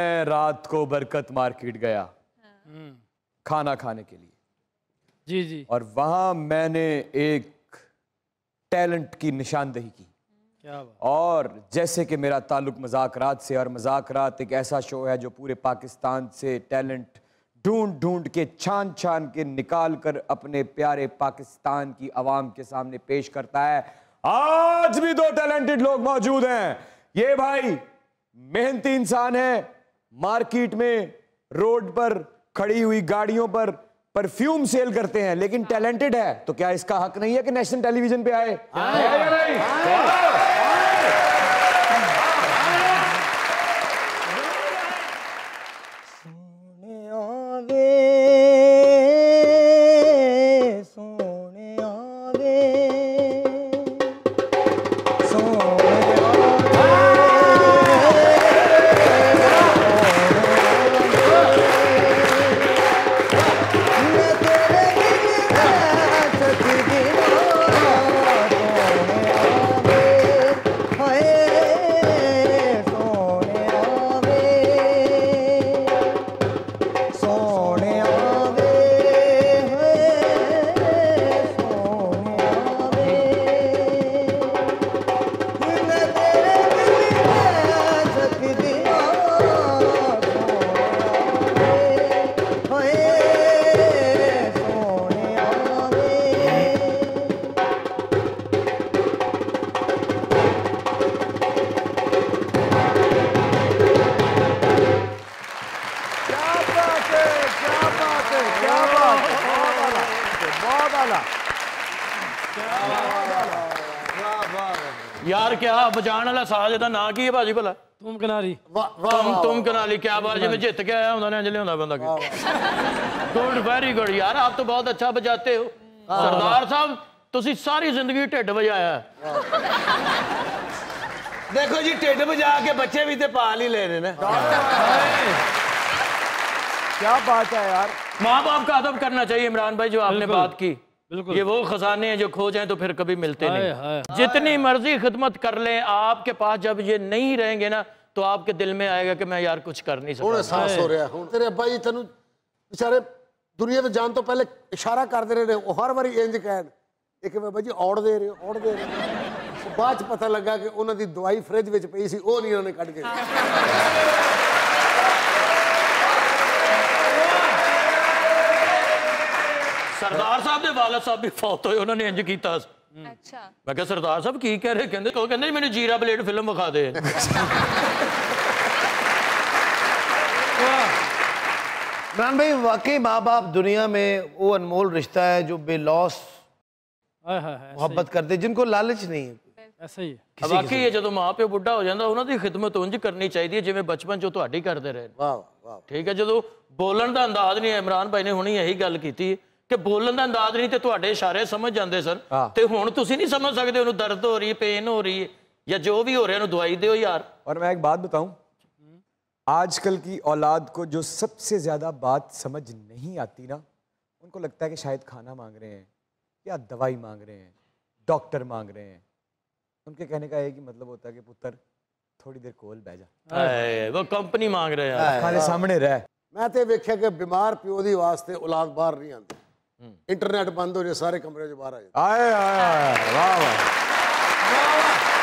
मैं रात को बरकत मार्केट गया खाना खाने के लिए जी जी, और वहां मैंने एक टैलेंट की निशानदेही की। क्या बात। और जैसे कि मेरा ताल्लुक मजाक रात से, और मजाक रात एक ऐसा शो है जो पूरे पाकिस्तान से टैलेंट ढूंढ ढूंढ के छान छान के निकाल कर अपने प्यारे पाकिस्तान की आवाम के सामने पेश करता है। आज भी दो टैलेंटेड लोग मौजूद हैं। ये भाई मेहनती इंसान है, मार्केट में रोड पर खड़ी हुई गाड़ियों पर परफ्यूम सेल करते हैं, लेकिन टैलेंटेड है, तो क्या इसका हक नहीं है कि नेशनल टेलीविजन पे आए? यार क्या बजाण वाला साज दा ना की है भाजी भला? तुम कनाली। तुम कनाली, क्या बात, जिम्मे जित के आया होता ना, लिया बंदा। गुड, वेरी गुड यार, आप तो बहुत अच्छा बजाते हो। सरदार साहब तुसी सारी जिंदगी ढिड बजाया। देखो जी, ढिड बजा के बच्चे भी तो पाल ही लेने ने। क्या बात है यार, माँ बाप का अदब करना चाहिए। इमरान भाई, जो आपने बात की, ये वो खजाने हैं जो खो जाए तो फिर कभी मिलते नहीं। जितनी मर्जी खिदमत कर लें, आपके पास जब ये नहीं रहेंगे ना, तो आपके दिल में आएगा कि मैं यार कुछ कर नहीं सकता। हो रहा है तेरे अब्बा जी तेन बेचारे दुनिया तो जान तो पहले इशारा करते रहे, हर बारी इंज कहन एक बाबा जी औड़ दे रहे हो, औड़ दे रहे हो। बाद पता लगा कि उन्होंने दवाई फ्रिज में पई सी, वो नहीं उन्होंने कट के। सरदार साहब दे वालिद साहब भी फौत होए, उन्होंने इंज कीता। अच्छा, मैं कहा सरदार साहब की कह रहे? कहंदे तो कहंदे मैंने जीरा ब्लेड फिल्म विखा दे। इमरान भाई, वाकई माँ बाप दुनिया में वो अनमोल रिश्ता है जो बेलौस मोहब्बत करते, जिनको लालच नहीं है। ऐसा ही है वाकई। ये जो माँ प्यो बुढ़ा हो जाता, उन्होंने खिदमत उंज करनी चाहिए जिवें बचपन जो तुहाडी करते रहे। ठीक है, जो बोलन का अंदाज नहीं है। इमरान भाई ने हुणी यही गल की, बोलन का अंदाज नहीं तो इशारे समझ जाते सर, तो हूँ तुम नहीं समझ सकते उन्होंने दर्द हो रही है, पेन हो रही है, या जो भी हो रहा है दवाई दो यार। और मैं एक बात बताऊं, आजकल की औलाद को जो सबसे ज्यादा बात समझ नहीं आती ना, उनको लगता है कि शायद खाना मांग रहे हैं या दवाई मांग रहे हैं, डॉक्टर मांग रहे हैं। उनके कहने का एक ही मतलब होता है कि पुत्र थोड़ी देर कोल बह जा, वो कंपनी मांग रहे हैं, खाने सामने रह। मैं तो देखा कि बीमार प्यो की वास्ते औलाद बाहर नहीं आती। इंटरनेट बंद हो जाए, सारे कमरे से बाहर आ जाए। वाह वाह वाह वाह।